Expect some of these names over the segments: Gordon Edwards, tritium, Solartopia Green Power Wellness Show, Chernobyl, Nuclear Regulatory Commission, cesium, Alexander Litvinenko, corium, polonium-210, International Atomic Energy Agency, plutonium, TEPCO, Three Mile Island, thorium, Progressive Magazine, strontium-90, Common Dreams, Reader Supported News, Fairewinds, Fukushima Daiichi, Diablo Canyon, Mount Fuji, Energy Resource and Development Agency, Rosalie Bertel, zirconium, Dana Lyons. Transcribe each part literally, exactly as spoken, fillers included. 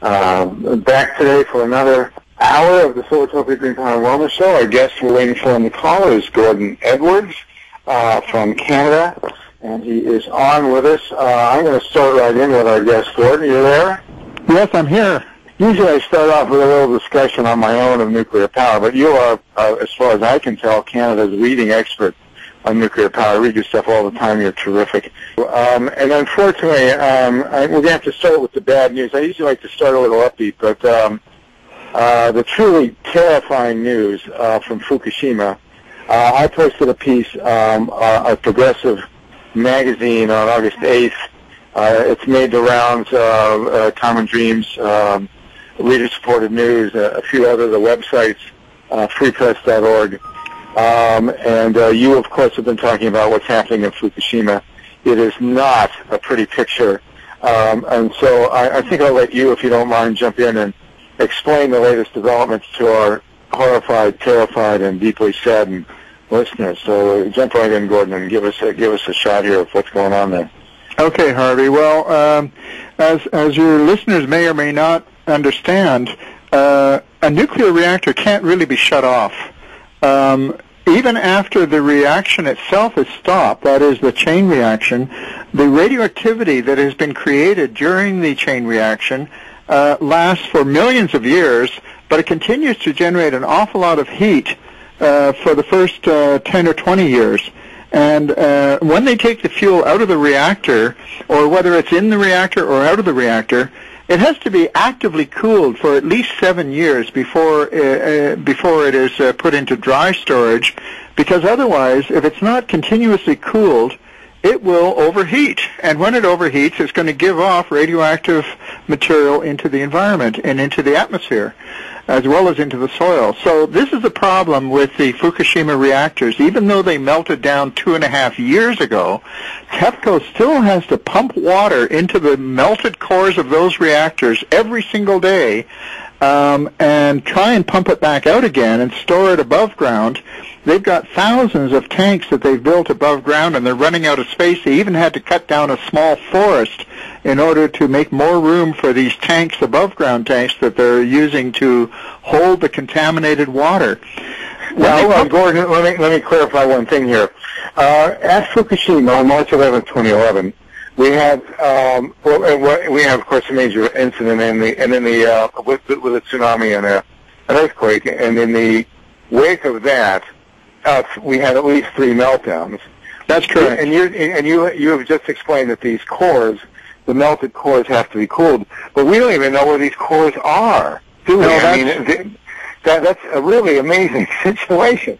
Um, back today for another hour of the Solartopia Green Power Wellness Show. Our guest we're waiting for on the call is Gordon Edwards uh, from Canada, and he is on with us. Uh, I'm going to start right in with our guest, Gordon. You there? Yes, I'm here. Usually I start off with a little discussion on my own of nuclear power, but you are, uh, as far as I can tell, Canada's leading expert on nuclear power. I read your stuff all the time. You're terrific. Um, and unfortunately, um, I, we're going to have to start with the bad news. I usually like to start a little upbeat, but um, uh, the truly terrifying news uh, from Fukushima, uh, I posted a piece um, uh, at Progressive Magazine on August eighth. Uh, it's made the rounds of uh, uh, Common Dreams, um, Reader Supported News, uh, a few other the websites, uh, free press dot org. Um, and uh, you, of course, have been talking about what's happening in Fukushima. It is not a pretty picture. Um, and so I, I think I'll let you, if you don't mind, jump in and explain the latest developments to our horrified, terrified, and deeply saddened listeners. So jump right in, Gordon, and give us a, give us a shot here of what's going on there. Okay, Harvey. Well, um, as, as your listeners may or may not understand, uh, a nuclear reactor can't really be shut off. Um, even after the reaction itself is stopped, that is the chain reaction, the radioactivity that has been created during the chain reaction uh, lasts for millions of years, but it continues to generate an awful lot of heat uh, for the first uh, ten or twenty years. And uh, when they take the fuel out of the reactor, or whether it's in the reactor or out of the reactor, it has to be actively cooled for at least seven years before uh, before it is uh, put into dry storage, because otherwise, if it's not continuously cooled, it will overheat. And when it overheats, it's going to give off radioactive material into the environment and into the atmosphere, as well as into the soil. So this is the problem with the Fukushima reactors. Even though they melted down two and a half years ago, TEPCO still has to pump water into the melted cores of those reactors every single day um, and try and pump it back out again and store it above ground. They've got thousands of tanks that they've built above ground, and they're running out of space. They even had to cut down a small forest in order to make more room for these tanks, above ground tanks, that they're using to hold the contaminated water. Well, well Gordon, let me, let me clarify one thing here. Uh, at Fukushima on March eleventh, twenty eleven, we had, um, we have, of course, a major incident in the, and in the, uh, with, with a tsunami and a, an earthquake, and in the wake of that, uh, we had at least three meltdowns. That's correct. And, you're, and you, you have just explained that these cores, the melted cores, have to be cooled, but we don't even know where these cores are, do we? No, I mean, that, that's a really amazing situation.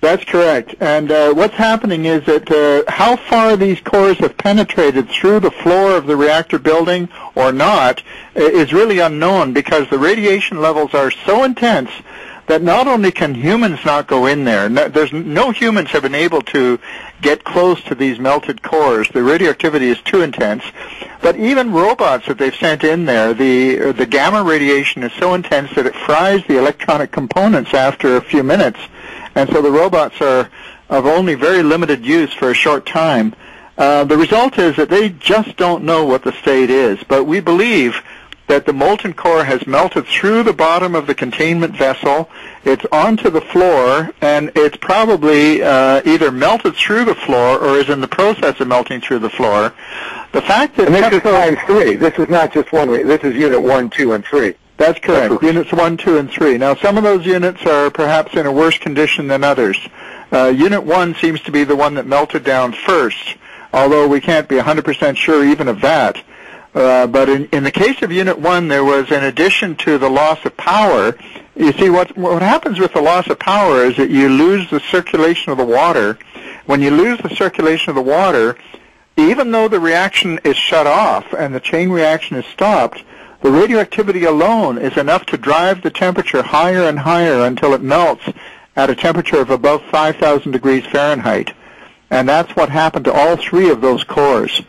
That's correct. And uh, what's happening is that uh, how far these cores have penetrated through the floor of the reactor building or not is really unknown, because the radiation levels are so intense that not only can humans not go in there, no, there's no humans have been able to get close to these melted cores. The radioactivity is too intense. But even robots that they've sent in there, the the gamma radiation is so intense that it fries the electronic components after a few minutes. And so the robots are of only very limited use for a short time. Uh, the result is that they just don't know what the state is. But we believe that the molten core has melted through the bottom of the containment vessel. It's onto the floor, and it's probably uh, either melted through the floor or is in the process of melting through the floor. The fact that and this is times three. This is not just one. This is unit one, two, and three. That's correct. That's units one, two, and three. Now, some of those units are perhaps in a worse condition than others. Uh, unit one seems to be the one that melted down first, although we can't be one hundred percent sure even of that. Uh, but in, in the case of Unit one, there was, in addition to the loss of power, you see, what, what happens with the loss of power is that you lose the circulation of the water. When you lose the circulation of the water, even though the reaction is shut off and the chain reaction is stopped, the radioactivity alone is enough to drive the temperature higher and higher until it melts at a temperature of above five thousand degrees Fahrenheit. And that's what happened to all three of those cores.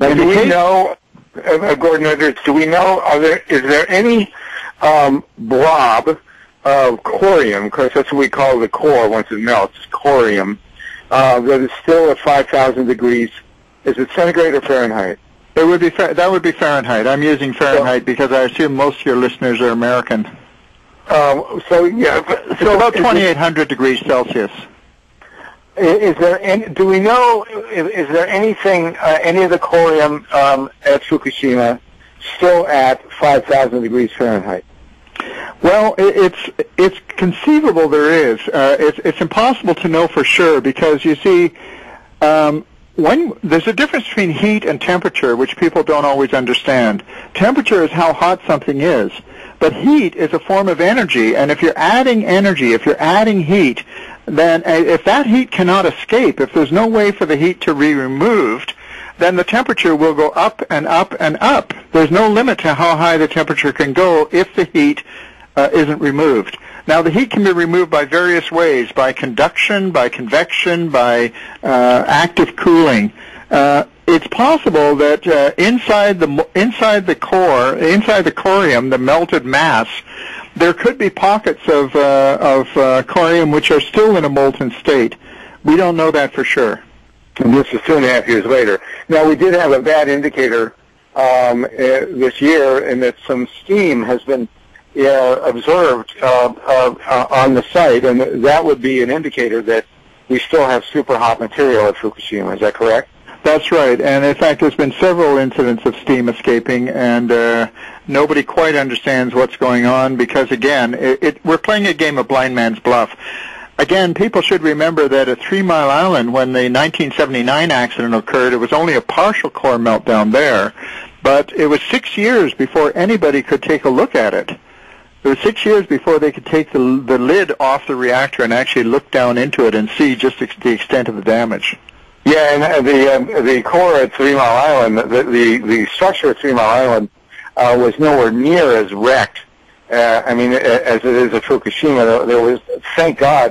Now, do we know... Uh, Gordon Edwards, do we know, are there, is there any um, blob of corium, because that's what we call the core once it melts, corium, uh, that is still at five thousand degrees? Is it centigrade or Fahrenheit? It would be that would be Fahrenheit. I'm using Fahrenheit so, because I assume most of your listeners are American. Uh, so yeah, it's so about twenty-eight hundred it, degrees Celsius. Is there any, do we know? Is, is there anything? Uh, any of the corium um, at Fukushima still at five thousand degrees Fahrenheit? Well, it, it's it's conceivable there is. Uh, it's it's impossible to know for sure because you see. Um, When, there's a difference between heat and temperature, which people don't always understand. Temperature is how hot something is, but heat is a form of energy, and if you're adding energy, if you're adding heat, then if that heat cannot escape, if there's no way for the heat to be removed, then the temperature will go up and up and up. There's no limit to how high the temperature can go if the heat uh, isn't removed. Now, the heat can be removed by various ways, by conduction, by convection, by uh, active cooling. Uh, it's possible that uh, inside the inside the core, inside the corium, the melted mass, there could be pockets of uh, of uh, corium which are still in a molten state. We don't know that for sure. And this is two and a half years later. Now, we did have a bad indicator um, uh, this year in that some steam has been Yeah, observed uh, uh, uh, on the site, and that would be an indicator that we still have super hot material at Fukushima. Is that correct? That's right, and in fact there's been several incidents of steam escaping, and uh, nobody quite understands what's going on because, again, it, it, we're playing a game of blind man's bluff. Again, people should remember that at Three Mile Island, when the nineteen seventy-nine accident occurred, it was only a partial core meltdown there, but it was six years before anybody could take a look at it. It was six years before they could take the, the lid off the reactor and actually look down into it and see just ex the extent of the damage. Yeah, and the um, the core at Three Mile Island, the the, the structure at Three Mile Island uh, was nowhere near as wrecked. Uh, I mean, as it is at Fukushima. There was, thank God,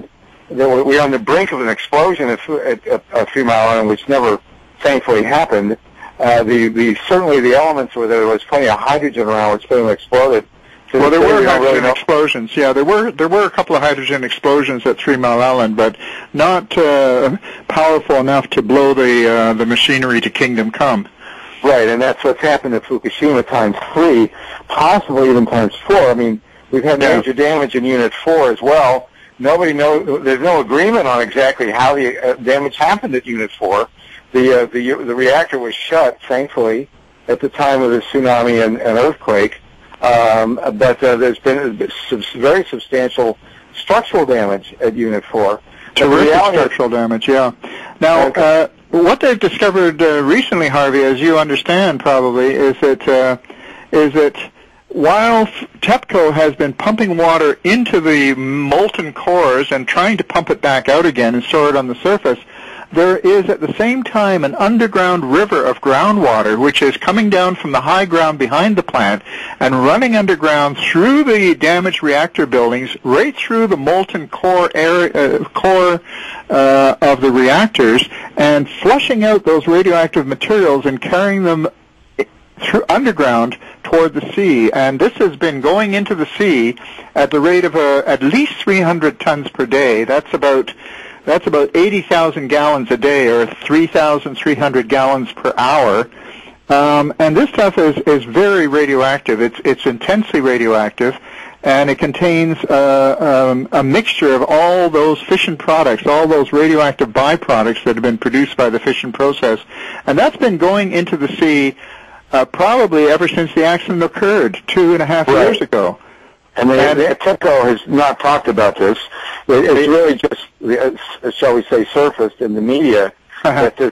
there were, we were on the brink of an explosion at, at, at Three Mile Island, which never, thankfully, happened. Uh, the the certainly the elements were there. There was plenty of hydrogen around, which then exploded. Well, there were hydrogen explosions. Yeah, there were there were a couple of hydrogen explosions at Three Mile Island, but not uh, powerful enough to blow the uh, the machinery to kingdom come. Right, and that's what's happened at Fukushima times three, possibly even times four. I mean, we've had major yeah. damage in Unit Four as well. Nobody knows. There's no agreement on exactly how the damage happened at Unit Four. The uh, the the reactor was shut, thankfully, at the time of the tsunami and, and earthquake. Um, but uh, there's been a very substantial structural damage at Unit four. Terrific structural damage, yeah. Now, okay. uh, what they've discovered uh, recently, Harvey, as you understand probably, is that uh, is that while TEPCO has been pumping water into the molten cores and trying to pump it back out again and store it on the surface, there is at the same time an underground river of groundwater which is coming down from the high ground behind the plant and running underground through the damaged reactor buildings, right through the molten core air, uh, core uh, of the reactors, and flushing out those radioactive materials and carrying them through underground toward the sea. And this has been going into the sea at the rate of uh, at least three hundred tons per day. That's about... That's about eighty thousand gallons a day, or three thousand three hundred gallons per hour. Um, and this stuff is, is very radioactive. It's, it's intensely radioactive, and it contains uh, um, a mixture of all those fission products, all those radioactive byproducts that have been produced by the fission process. And that's been going into the sea uh, probably ever since the accident occurred two and a half years ago. And TEPCO has not talked about this. It, it's really just, uh, shall we say, surfaced in the media uh-huh. that this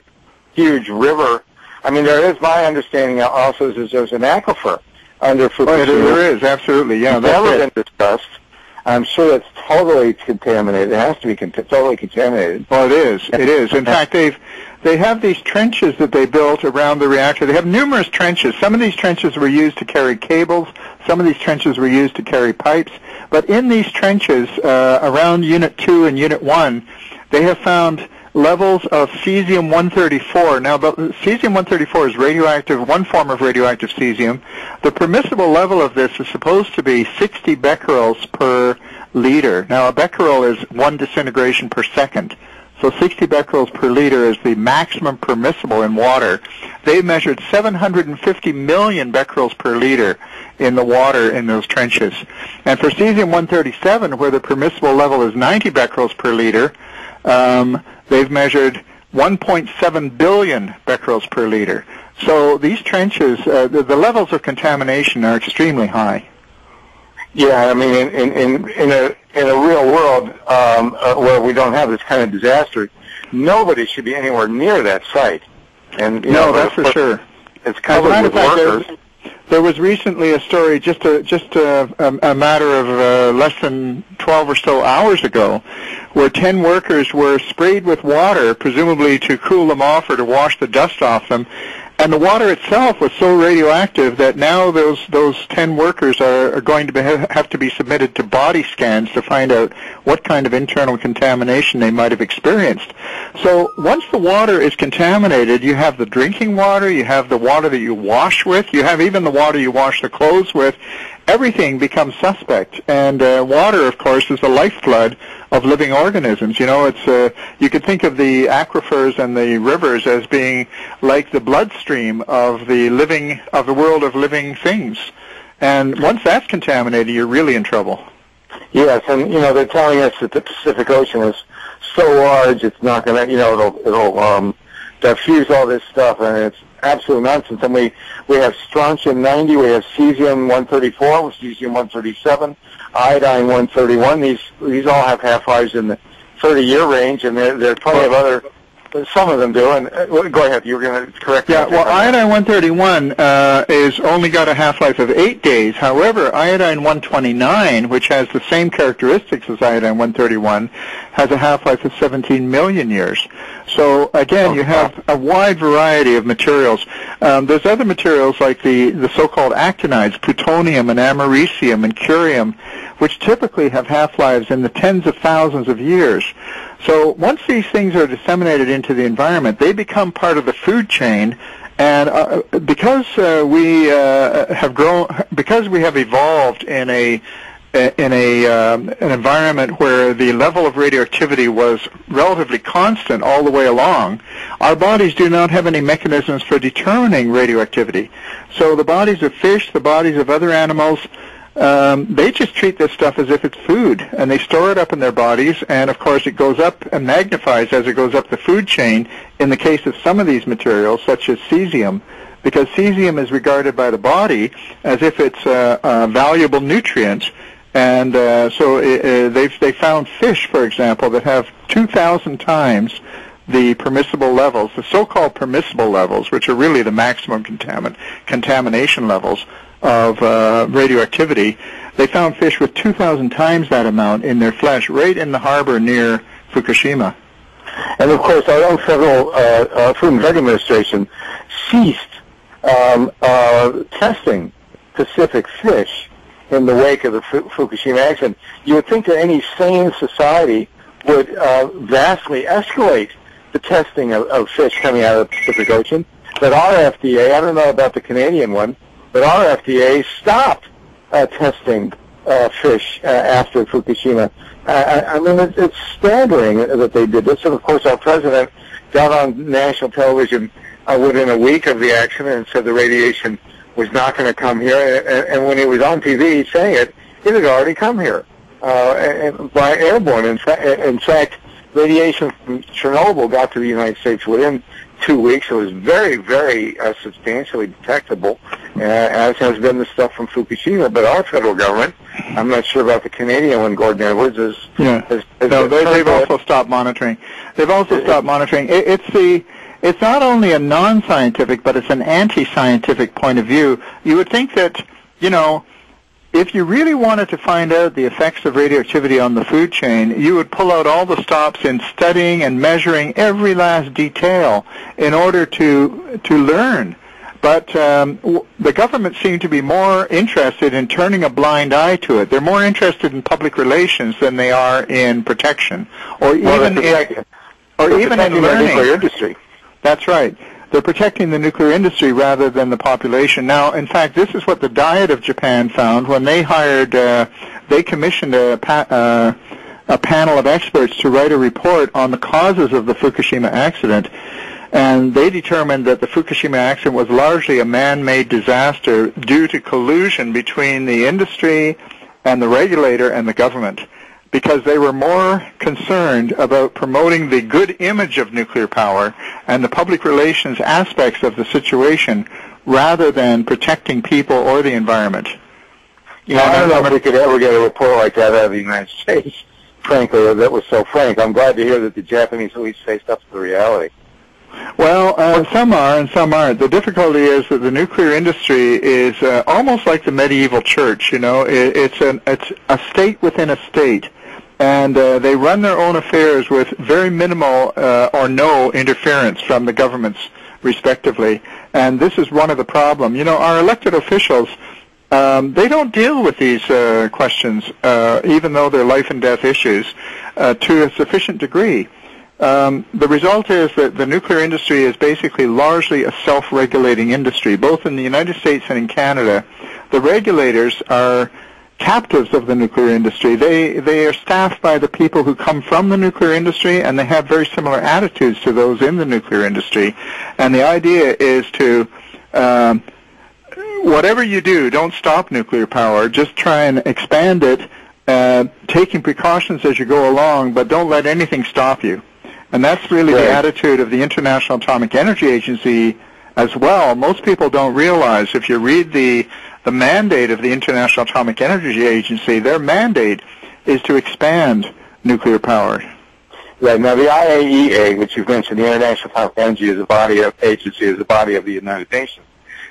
huge river. I mean, there is, my understanding also is there's an aquifer under Fukushima. Oh, there is, absolutely, yeah. It's never been discussed. I'm sure it's totally contaminated. It has to be con totally contaminated. Oh, it is. It is. In fact, they've they have these trenches that they built around the reactor. They have numerous trenches. Some of these trenches were used to carry cables. Some of these trenches were used to carry pipes. But in these trenches uh, around Unit two and Unit one, they have found levels of cesium one thirty-four. Now, cesium one thirty-four is radioactive, one form of radioactive cesium. The permissible level of this is supposed to be sixty becquerels per liter. Now, a becquerel is one disintegration per second. So sixty becquerels per liter is the maximum permissible in water. They measured seven hundred fifty million becquerels per liter in the water in those trenches. And for cesium one thirty-seven, where the permissible level is ninety becquerels per liter, um, they've measured one point seven billion becquerels per liter. So these trenches, uh, the, the levels of contamination are extremely high. Yeah, I mean, in in in a in a real world um, uh, where we don't have this kind of disaster, nobody should be anywhere near that site. And you no, know, that's for sure. It's kind of with workers. There, there was recently a story, just a just a, a, a matter of uh, less than twelve or so hours ago, where ten workers were sprayed with water, presumably to cool them off or to wash the dust off them. And the water itself was so radioactive that now those those ten workers are, are going to be, have to be submitted to body scans to find out what kind of internal contamination they might have experienced. So once the water is contaminated, you have the drinking water, you have the water that you wash with, you have even the water you wash the clothes with. Everything becomes suspect, and uh, water, of course, is the lifeblood of living organisms. You know, it's uh, you could think of the aquifers and the rivers as being like the bloodstream of the living of the world of living things. And once that's contaminated, you're really in trouble. Yes, and you know they're telling us that the Pacific Ocean is so large, it's not going to, you know, it'll it'll um, diffuse all this stuff, and it's absolute nonsense. And we, we have strontium ninety, we have cesium one thirty-four, cesium one thirty-seven, iodine one thirty-one. These these all have half-lives in the thirty-year range, and there, there are plenty of other, some of them do. And uh, go ahead, you were going to correct me. Yeah, well, iodine one thirty-one uh, is only got a half-life of eight days. However, iodine one twenty-nine, which has the same characteristics as iodine one thirty-one, has a half-life of seventeen million years. So again, you have a wide variety of materials. Um, there's other materials like the, the so-called actinides, plutonium and americium and curium, which typically have half-lives in the tens of thousands of years. So once these things are disseminated into the environment, they become part of the food chain. And uh, because uh, we uh, have grown, because we have evolved in a in a um, an environment where the level of radioactivity was relatively constant all the way along, our bodies do not have any mechanisms for determining radioactivity. So the bodies of fish, the bodies of other animals, um, they just treat this stuff as if it's food, and they store it up in their bodies, and of course it goes up and magnifies as it goes up the food chain in the case of some of these materials, such as cesium, because cesium is regarded by the body as if it's a, a valuable nutrient. And uh, so uh, they've, they found fish, for example, that have two thousand times the permissible levels, the so-called permissible levels, which are really the maximum contamin contamination levels of uh, radioactivity. They found fish with two thousand times that amount in their flesh right in the harbor near Fukushima. And, of course, our own federal uh, uh, Food and Drug Administration ceased um, uh, testing Pacific fish in the wake of the Fukushima accident. You would think that any sane society would uh, vastly escalate the testing of, of fish coming out of the Pacific Ocean, but our F D A, I don't know about the Canadian one, but our F D A stopped uh, testing uh, fish uh, after Fukushima. I, I mean, it, it's staggering that they did this, and of course our president got on national television uh, within a week of the accident and said the radiation was not going to come here, and, and when he was on T V saying it, it had already come here uh, and by airborne. In, fa in fact, radiation from Chernobyl got to the United States within two weeks. It was very, very uh, substantially detectable, uh, as has been the stuff from Fukushima. But our federal government, I'm not sure about the Canadian one, Gordon Edwards, is... Yeah, is, is no, they, they've also stopped monitoring. They've also it, stopped monitoring. It, it's the... It's not only a non-scientific, but it's an anti-scientific point of view. You would think that, you know, if you really wanted to find out the effects of radioactivity on the food chain, you would pull out all the stops in studying and measuring every last detail in order to to learn. But um, w the government seemed to be more interested in turning a blind eye to it. They're more interested in public relations than they are in protection, or well, even in, or they're even in learning. Nuclear industry. That's right. They're protecting the nuclear industry rather than the population. Now, in fact, this is what the Diet of Japan found when they hired, uh, they commissioned a, pa uh, a panel of experts to write a report on the causes of the Fukushima accident, and they determined that the Fukushima accident was largely a man-made disaster due to collusion between the industry and the regulator and the government, because they were more concerned about promoting the good image of nuclear power and the public relations aspects of the situation rather than protecting people or the environment. You know, I don't know if we could ever get a report like that out of the United States, frankly. That was so frank. I'm glad to hear that the Japanese at least say stuff to the reality. Well, uh, some are and some aren't. The difficulty is that the nuclear industry is uh, almost like the medieval church, you know. It, it's, an, it's a state within a state, and uh, they run their own affairs with very minimal uh, or no interference from the governments, respectively. And this is one of the problems. You know, our elected officials, Um, they don't deal with these uh, questions, uh, even though they're life and death issues, uh, to a sufficient degree. Um, the result is that the nuclear industry is basically largely a self-regulating industry. Both in the United States and in Canada, the regulators are captives of the nuclear industry. They, they are staffed by the people who come from the nuclear industry, and they have very similar attitudes to those in the nuclear industry. And the idea is to... Um, Whatever you do, don't stop nuclear power. Just try and expand it, uh, taking precautions as you go along, but don't let anything stop you. And that's really right. The attitude of the International Atomic Energy Agency as well. Most people don't realize, if you read the, the mandate of the International Atomic Energy Agency, their mandate is to expand nuclear power. Right. Now, the I A E A, which you've mentioned, the International Atomic Energy is a body of agency, is a body of the United Nations.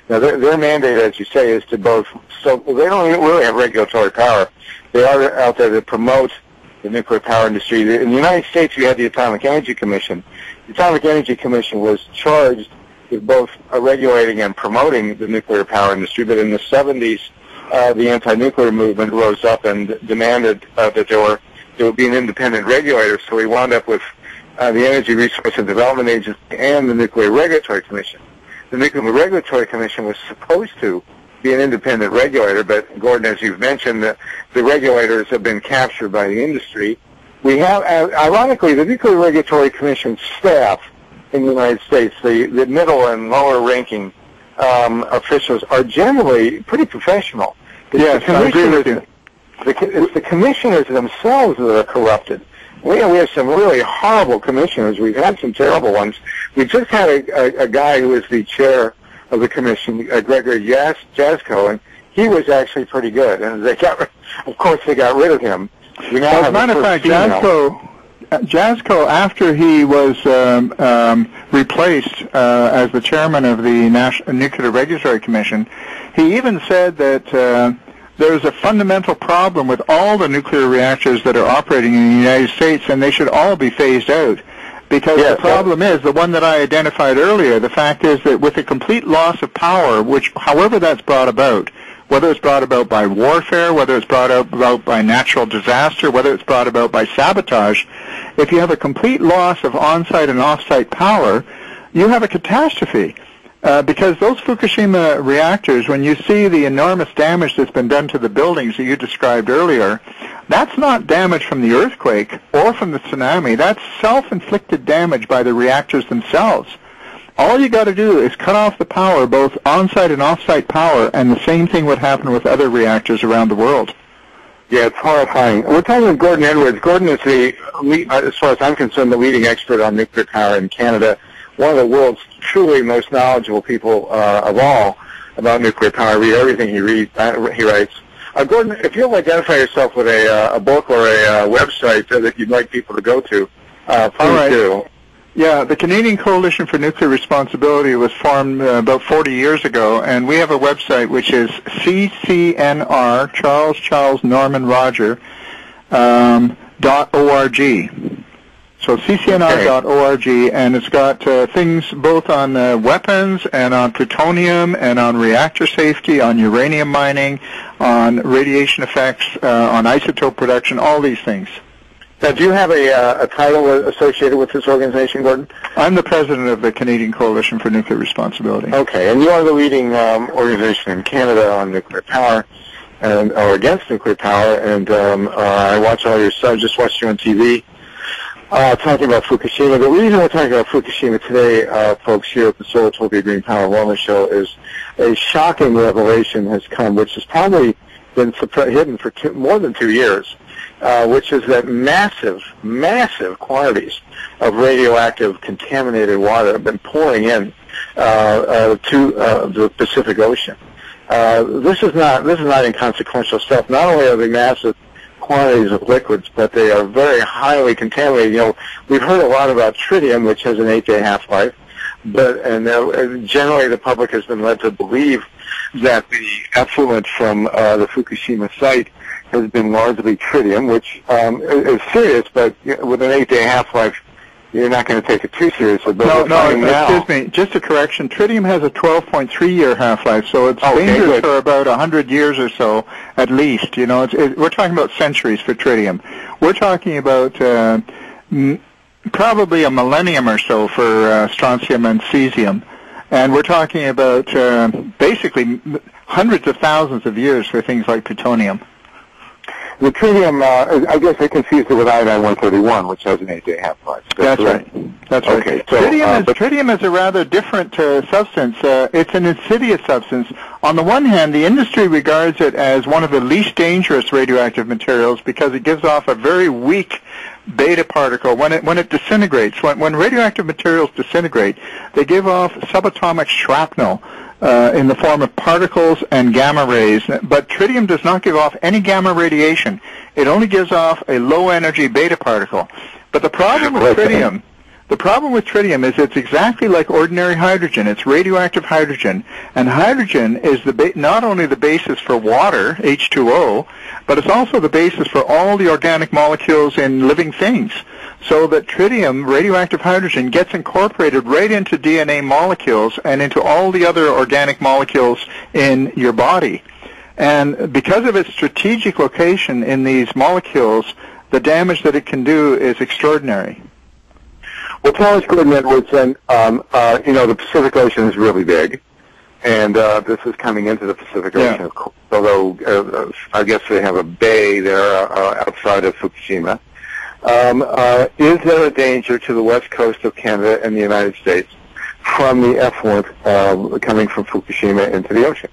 Now, their, their mandate, as you say, is to both, so they don't really have regulatory power. They are out there to promote the nuclear power industry. In the United States, we had the Atomic Energy Commission. The Atomic Energy Commission was charged with both regulating and promoting the nuclear power industry, but in the seventies, uh, the anti-nuclear movement rose up and demanded uh, that there, were, there would be an independent regulator, so we wound up with uh, the Energy Resource and Development Agency and the Nuclear Regulatory Commission. The Nuclear Regulatory Commission was supposed to be an independent regulator, but, Gordon, as you've mentioned, the, the regulators have been captured by the industry. We have, uh, ironically, the Nuclear Regulatory Commission staff in the United States, the, the middle and lower-ranking um, officials, are generally pretty professional. It's yes, I agree with you. The, it's the commissioners themselves that are corrupted. We have some really horrible commissioners. We've had some terrible ones. We just had a, a, a guy who was the chair of the commission, uh, Gregory Jaczko, and he was actually pretty good. And they got, of course, they got rid of him. We now well, have as a matter of fact, Jaczko, Jaczko, after he was um, um, replaced uh, as the chairman of the National Nuclear Regulatory Commission, he even said that. Uh, There's a fundamental problem with all the nuclear reactors that are operating in the United States, and they should all be phased out. Because yes, the problem yes. is, the one that I identified earlier, the fact is that with the complete loss of power, which, however that's brought about, whether it's brought about by warfare, whether it's brought about by natural disaster, whether it's brought about by sabotage, if you have a complete loss of on-site and off-site power, you have a catastrophe. Uh, because those Fukushima reactors, when you see the enormous damage that's been done to the buildings that you described earlier, that's not damage from the earthquake or from the tsunami. That's self-inflicted damage by the reactors themselves. All you got to do is cut off the power, both on-site and off-site power, and the same thing would happen with other reactors around the world. Yeah, it's horrifying. We're talking with Gordon Edwards. Gordon is the, as far as I'm concerned, the leading expert on nuclear power in Canada. One of the world's truly most knowledgeable people uh, of all about nuclear power. I read everything he reads. Uh, he writes. Uh, Gordon, if you'll identify yourself with a, uh, a book or a uh, website that you'd like people to go to, uh, please all right. do. Yeah, the Canadian Coalition for Nuclear Responsibility was formed uh, about forty years ago, and we have a website which is C C N R, Charles Charles Norman Roger, um, dot org. So C C N R dot org, and it's got uh, things both on uh, weapons and on plutonium and on reactor safety, on uranium mining, on radiation effects, uh, on isotope production, all these things. Now, do you have a, uh, a title associated with this organization, Gordon? I'm the president of the Canadian Coalition for Nuclear Responsibility. Okay, and you are the leading um, organization in Canada on nuclear power. and or against nuclear power. And um, uh, I watch all your stuff. Just watched you on T V uh, talking about Fukushima. The reason we're talking about Fukushima today, uh, folks, here at the Solartopia Green Power Wellness Show, is a shocking revelation has come, which has probably been hidden for two, more than two years, uh, which is that massive, massive quantities of radioactive contaminated water have been pouring in uh, uh, to uh, the Pacific Ocean. Uh, this is not this is not inconsequential stuff. Not only are they massive quantities of liquids, but they are very highly contaminated. You know, we've heard a lot about tritium, which has an eight-day half-life, but and uh, generally the public has been led to believe that the effluent from uh, the Fukushima site has been largely tritium, which um, is serious, but with an eight-day half-life, you're not going to take it too seriously. But no, no, excuse now. me, just a correction. Tritium has a twelve point three year half-life, so it's oh, dangerous okay, for about one hundred years or so, at least. You know, it's, it, we're talking about centuries for tritium. We're talking about uh, m probably a millennium or so for uh, strontium and cesium. And we're talking about uh, basically hundreds of thousands of years for things like plutonium. The tritium, uh, I guess I confused it with iodine one thirty-one, which has an eight-day half-life. That's, That's right. right. That's right. Okay. So, tritium, uh, is, tritium is a rather different uh, substance. Uh, it's an insidious substance. On the one hand, the industry regards it as one of the least dangerous radioactive materials because it gives off a very weak beta particle when it when it disintegrates. When when radioactive materials disintegrate, they give off subatomic shrapnel uh, in the form of particles and gamma rays. But tritium does not give off any gamma radiation. It only gives off a low energy beta particle. But the problem with tritium, the problem with tritium is it's exactly like ordinary hydrogen. It's radioactive hydrogen, and hydrogen is the ba not only the basis for water, H two O, but it's also the basis for all the organic molecules in living things. So that tritium, radioactive hydrogen, gets incorporated right into D N A molecules and into all the other organic molecules in your body. And because of its strategic location in these molecules, the damage that it can do is extraordinary. Well, tell us, Gordon Edwards, and, um, uh, you know, the Pacific Ocean is really big, and uh, this is coming into the Pacific Ocean, yeah. of course, although uh, I guess they have a bay there uh, outside of Fukushima. Um, uh, is there a danger to the west coast of Canada and the United States from the effluent uh, coming from Fukushima into the ocean?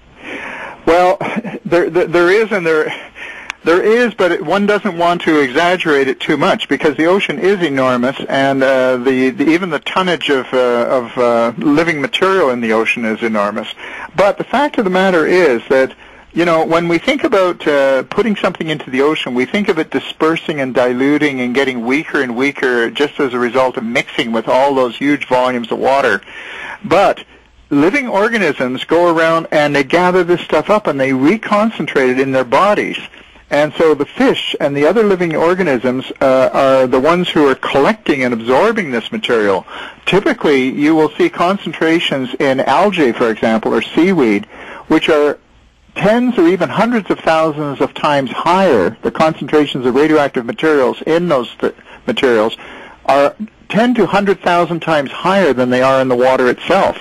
Well, there, there, there is, and there... There is, but one doesn't want to exaggerate it too much because the ocean is enormous, and uh, the, the even the tonnage of, uh, of uh, living material in the ocean is enormous. But the fact of the matter is that, you know, when we think about uh, putting something into the ocean, we think of it dispersing and diluting and getting weaker and weaker just as a result of mixing with all those huge volumes of water. But living organisms go around and they gather this stuff up and they reconcentrate it in their bodies. And so the fish and the other living organisms uh, are the ones who are collecting and absorbing this material. Typically, you will see concentrations in algae, for example, or seaweed, which are tens or even hundreds of thousands of times higher. The concentrations of radioactive materials in those th materials are ten to one hundred thousand times higher than they are in the water itself.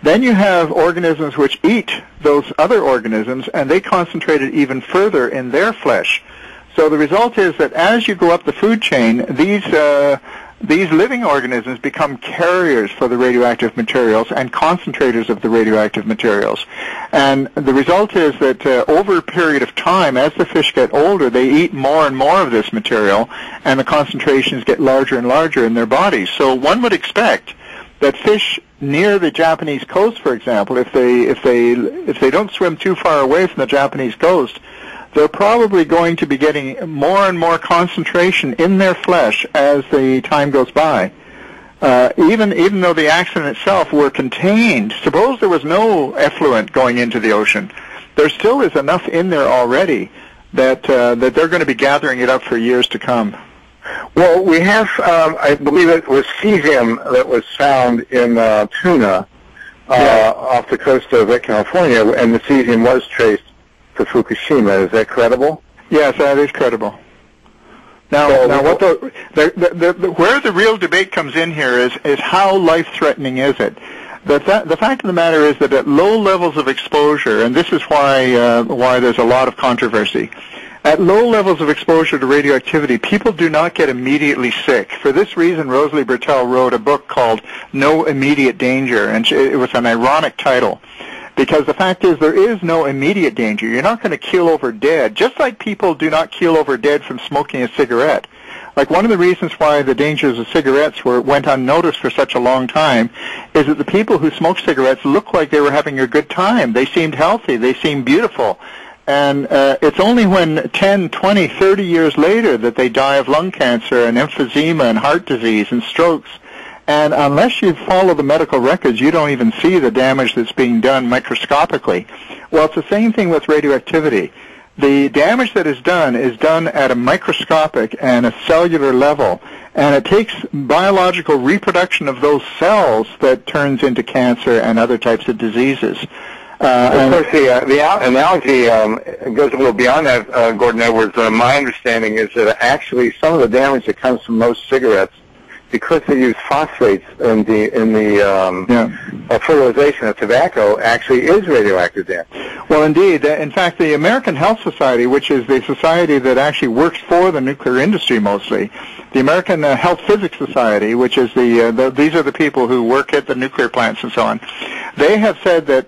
Then you have organisms which eat those other organisms, and they concentrate it even further in their flesh. So the result is that as you go up the food chain, these uh, these living organisms become carriers for the radioactive materials and concentrators of the radioactive materials. And the result is that uh, over a period of time, as the fish get older, they eat more and more of this material, and the concentrations get larger and larger in their bodies. So one would expect that fish near the Japanese coast, for example, if they if they if they don't swim too far away from the Japanese coast, they're probably going to be getting more and more concentration in their flesh as the time goes by. Uh, even even though the accident itself were contained, suppose there was no effluent going into the ocean, there still is enough in there already that uh, that they're going to be gathering it up for years to come. Well, we have, um, I believe it was cesium that was found in uh, tuna uh, yeah. off the coast of California, and the cesium was traced to Fukushima. Is that credible? Yes, that is credible. Now, so, now what the, the, the, the, where the real debate comes in here is, is how life-threatening is it? The, th the fact of the matter is that at low levels of exposure, and this is why, uh, why there's a lot of controversy, at low levels of exposure to radioactivity, people do not get immediately sick. For this reason, Rosalie Bertel wrote a book called No Immediate Danger, and it was an ironic title. Because the fact is, there is no immediate danger. You're not going to keel over dead, just like people do not keel over dead from smoking a cigarette. Like, one of the reasons why the dangers of cigarettes were went unnoticed for such a long time is that the people who smoked cigarettes looked like they were having a good time. They seemed healthy. They seemed beautiful. And uh, it's only when ten, twenty, thirty years later that they die of lung cancer and emphysema and heart disease and strokes. And unless you follow the medical records, you don't even see the damage that's being done microscopically. Well, it's the same thing with radioactivity. The damage that is done is done at a microscopic and a cellular level, and it takes biological reproduction of those cells that turns into cancer and other types of diseases. Uh, and of course, the, uh, the al analogy um, goes a little beyond that, uh, Gordon Edwards. Uh, my understanding is that actually some of the damage that comes from most cigarettes, because they use phosphates in the in the um, yeah. uh, fertilization of tobacco, actually is radioactive damage. Well, indeed. In fact, the American Health Society, which is the society that actually works for the nuclear industry mostly, the American uh, Health Physics Society, which is the, uh, the these are the people who work at the nuclear plants and so on, they have said that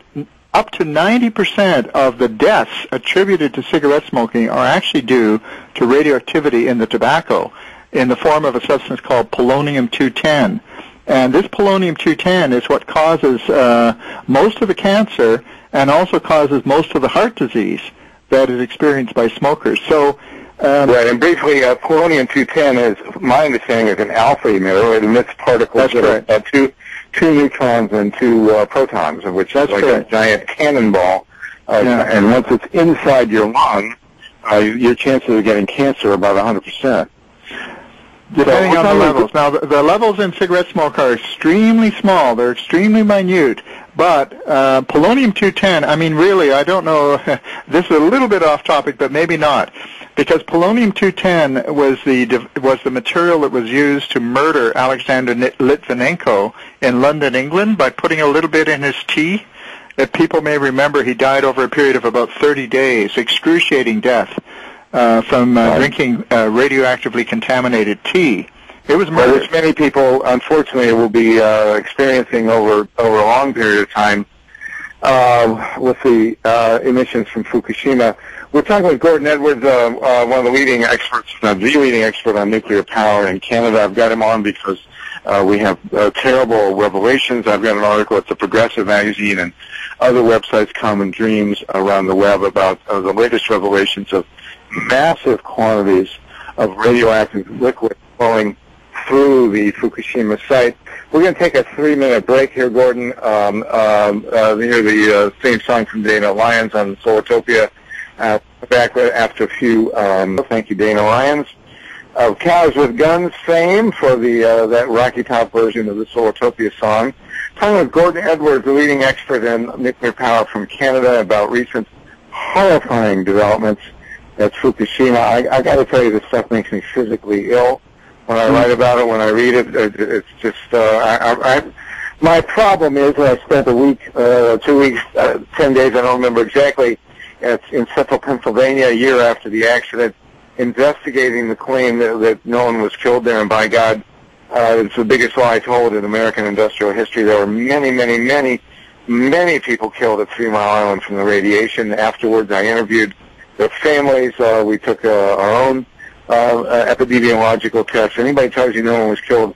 up to ninety percent of the deaths attributed to cigarette smoking are actually due to radioactivity in the tobacco, in the form of a substance called polonium two ten. And this polonium two ten is what causes uh, most of the cancer and also causes most of the heart disease that is experienced by smokers. So, um, right, and briefly, uh, polonium two ten is, my understanding, is an alpha emitter. It emits particles that right. are uh, two, two neutrons and two uh, protons, of which that's is like correct. a giant cannonball. Uh, yeah. And once it's inside your lung, uh, your chances of getting cancer are about one hundred percent. Depending on the levels. Now, the, the levels in cigarette smoke are extremely small. They're extremely minute. But uh, polonium two ten, I mean, really, I don't know. This is a little bit off topic, but maybe not. Because polonium two ten was the, was the material that was used to murder Alexander Litvinenko in London, England, by putting a little bit in his tea. If people may remember, he died over a period of about thirty days, excruciating death. Uh, from uh, right. drinking uh, radioactively contaminated tea. It was murder. Well, which many people, unfortunately, will be uh, experiencing over, over a long period of time uh, with the uh, emissions from Fukushima. We're talking with Gordon Edwards, uh, uh, one of the leading experts, uh, the leading expert on nuclear power in Canada. I've got him on because uh, we have uh, terrible revelations. I've got an article at the Progressive Magazine and other websites, Common Dreams, around the web about uh, the latest revelations of massive quantities of radioactive liquid flowing through the Fukushima site. We're going to take a three-minute break here, Gordon. Um, um, uh, hear the uh, theme song from Dana Lyons on Solartopia. Uh, back after a few. Um, thank you, Dana Lyons of Cows with Guns fame for the uh, that Rocky Top version of the Solartopia song. Talking with Gordon Edwards, the leading expert in nuclear power from Canada, about recent horrifying developments. That's Fukushima. I, I got to tell you, this stuff makes me physically ill. When I write about it, when I read it, it it's just. Uh, I, I, my problem is that I spent a week, uh, two weeks, uh, ten days. I don't remember exactly. At, in central Pennsylvania, a year after the accident, investigating the claim that, that no one was killed there. And by God, uh, it's the biggest lie told in American industrial history. There were many, many, many, many people killed at Three Mile Island from the radiation. Afterwards, I interviewed their families. Uh, we took uh, our own uh, uh, epidemiological tests. Anybody tells you no one was killed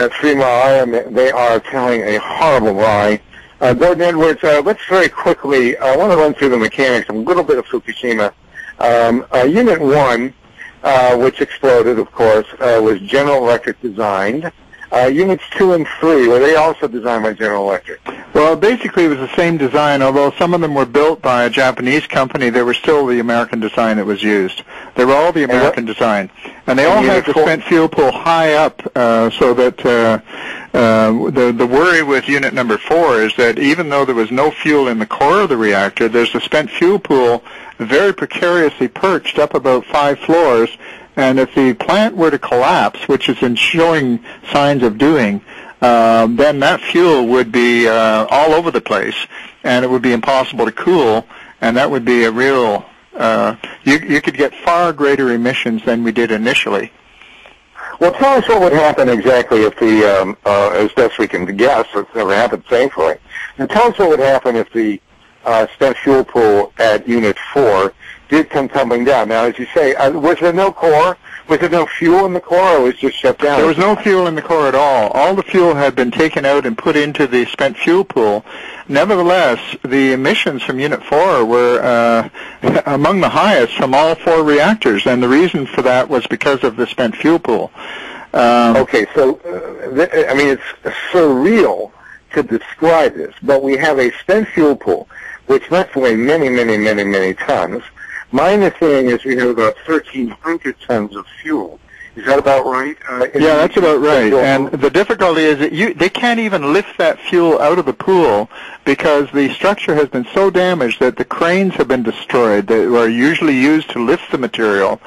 at Three Mile Island, they are telling a horrible lie. Uh, Gordon Edwards, uh, let's very quickly, I want to run through the mechanics, a little bit of Fukushima. Um, uh, Unit one, uh, which exploded, of course, uh, was General Electric designed. Uh, units two and three, were they also designed by General Electric? Well, basically it was the same design, although some of them were built by a Japanese company. They were still the American design that was used. They were all the American and design. And they and all had the spent fuel pool high up, uh, so that uh, uh, the, the worry with unit number four is that even though there was no fuel in the core of the reactor, there's the spent fuel pool very precariously perched up about five floors. And if the plant were to collapse, which is in showing signs of doing, uh, then that fuel would be uh, all over the place, and it would be impossible to cool, and that would be a real, uh, you, you could get far greater emissions than we did initially. Well, tell us what would happen exactly if the, um, uh, as best we can guess, it's never happened, thankfully. And tell us what would happen if the uh, spent fuel pool at Unit four did come tumbling down. Now, as you say, uh, was there no core? Was there no fuel in the core, or was it just shut down? There was no fuel in the core at all. All the fuel had been taken out and put into the spent fuel pool. Nevertheless, the emissions from Unit four were uh, among the highest from all four reactors, and the reason for that was because of the spent fuel pool. Um, okay, so, uh, th I mean, it's surreal to describe this, but we have a spent fuel pool, which must weigh many, many, many, many tons. My understanding is we have about thirteen hundred tons of fuel. Is that about right? Uh, yeah, that's about right. And the difficulty is that you, they can't even lift that fuel out of the pool because the structure has been so damaged that the cranes have been destroyed that are usually used to lift the material.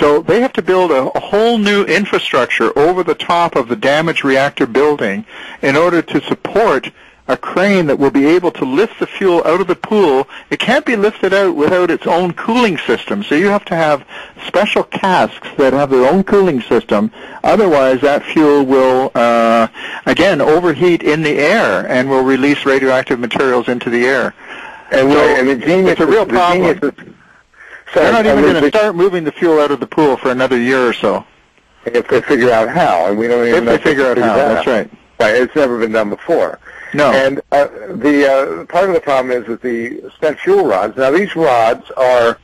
So they have to build a, a whole new infrastructure over the top of the damaged reactor building in order to support a crane that will be able to lift the fuel out of the pool. It can't be lifted out without its own cooling system, so you have to have special casks that have their own cooling system. Otherwise, that fuel will, uh, again, overheat in the air and will release radioactive materials into the air. And, so and the genius it's a real problem. The genius is, sorry, They're not even going to start moving the fuel out of the pool for another year or so. If they figure out how. And we don't even if they figure out how, that's right. Right, it's never been done before. No. And uh, the uh, part of the problem is that the spent fuel rods, now these rods are,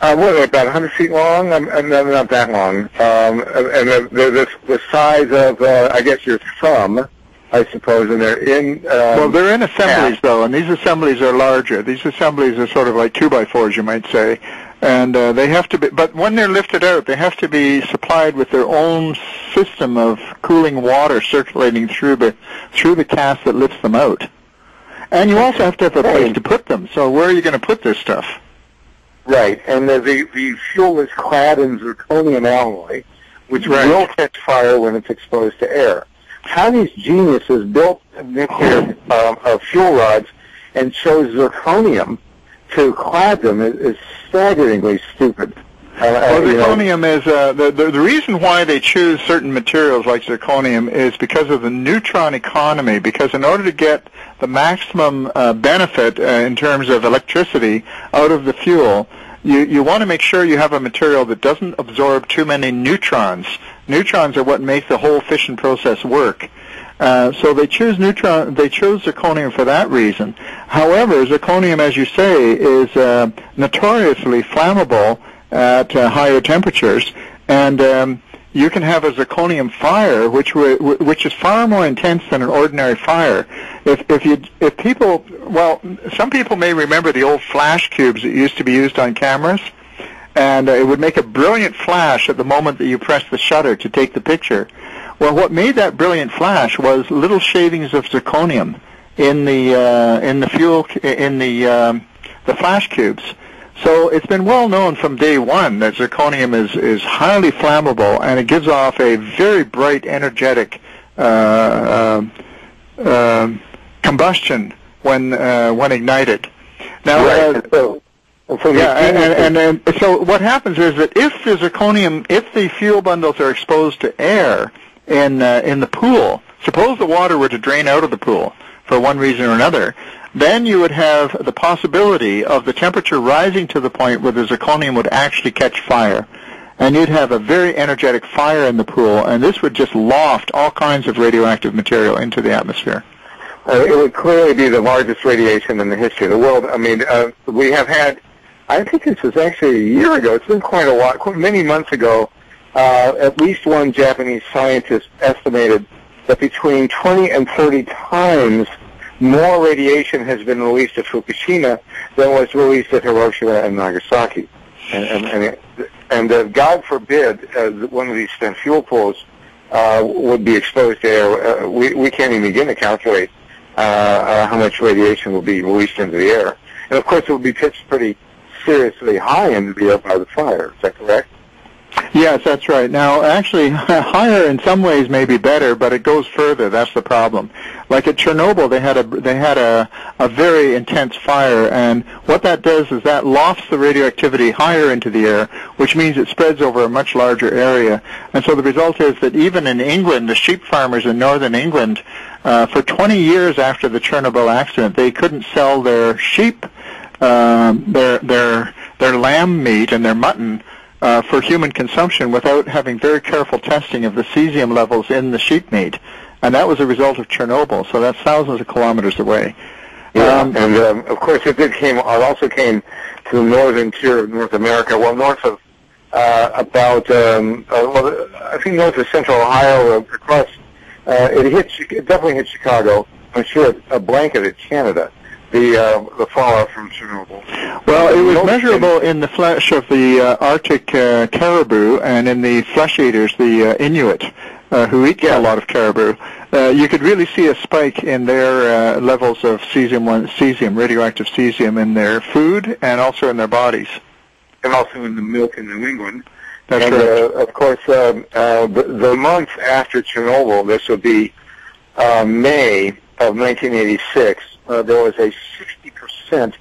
uh, what are they, about one hundred feet long? I'm, I'm not, not that long. Um, and they're, they're this, the size of, uh, I guess, your thumb, I suppose, and they're in... Um, well, they're in assemblies, though, and these assemblies are larger. These assemblies are sort of like two by fours, you might say. And uh, they have to be, but when they're lifted out, they have to be supplied with their own system of cooling water circulating through the through the cast that lifts them out. And you also have to have a place to put them. So where are you going to put this stuff? Right, and the the, the fuel is clad in zirconium alloy, which right. will catch fire when it's exposed to air. How these geniuses built nuclear um, uh, fuel rods and chose zirconium to clad them is, is staggeringly stupid. Uh, well, zirconium know. is, uh, the, the, the reason why they choose certain materials like zirconium is because of the neutron economy, because in order to get the maximum uh, benefit uh, in terms of electricity out of the fuel, you, you want to make sure you have a material that doesn't absorb too many neutrons. Neutrons are what make the whole fission process work. Uh, so they choose neutron. They chose zirconium for that reason. However, zirconium, as you say, is uh, notoriously flammable at uh, higher temperatures, and um, you can have a zirconium fire, which which is far more intense than an ordinary fire. If if you if people, well, some people may remember the old flash cubes that used to be used on cameras. And uh, it would make a brilliant flash at the moment that you press the shutter to take the picture. Well, what made that brilliant flash was little shavings of zirconium in the uh, in the fuel in the um, the flash cubes. So it's been well known from day one that zirconium is is highly flammable, and it gives off a very bright, energetic uh, uh, uh, combustion when uh, when ignited. Now. Right. Uh, So yeah, and, and, and so what happens is that if the zirconium, if the fuel bundles are exposed to air in uh, in the pool, suppose the water were to drain out of the pool for one reason or another, then you would have the possibility of the temperature rising to the point where the zirconium would actually catch fire. And you'd have a very energetic fire in the pool, and this would just loft all kinds of radioactive material into the atmosphere. Uh, it would clearly be the largest radiation in the history of the world. I mean, uh, we have had... I think this was actually a year ago. It's been quite a lot, quite many months ago. Uh, at least one Japanese scientist estimated that between twenty and thirty times more radiation has been released at Fukushima than was released at Hiroshima and Nagasaki. And, and, and, and uh, God forbid uh, one of these spent fuel pools uh, would be exposed to air. Uh, we, we can't even begin to calculate uh, uh, how much radiation will be released into the air. And of course, it would be pitched pretty seriously high into the air by the fire. Is that correct? Yes, that's right. Now, actually, higher in some ways may be better, but it goes further. That's the problem. Like at Chernobyl, they had a they had a a very intense fire, and what that does is that lofts the radioactivity higher into the air, which means it spreads over a much larger area. And so the result is that even in England, the sheep farmers in northern England, uh, for twenty years after the Chernobyl accident, they couldn't sell their sheep, uh, their their their lamb meat, and their mutton Uh, for human consumption without having very careful testing of the cesium levels in the sheep meat. And that was a result of Chernobyl, so that's thousands of kilometers away. Yeah, um, and um, of course it did came, it also came to the northern tier of North America, well north of uh, about, um, uh, well, I think north of central Ohio, uh, across, uh, it, hit, it definitely hit Chicago. I'm sure it uh, blanketed Canada. The, uh, the fallout from Chernobyl. Well, it was measurable in the flesh of the uh, Arctic uh, caribou and in the flesh eaters, the uh, Inuit, uh, who eat yeah. a lot of caribou. Uh, you could really see a spike in their uh, levels of cesium, cesium, radioactive cesium in their food and also in their bodies. And also in the milk in New England. That's and, correct. Uh, of course, um, uh, the, the month after Chernobyl, this would be uh, May of nineteen eighty-six, Uh, there was a sixty percent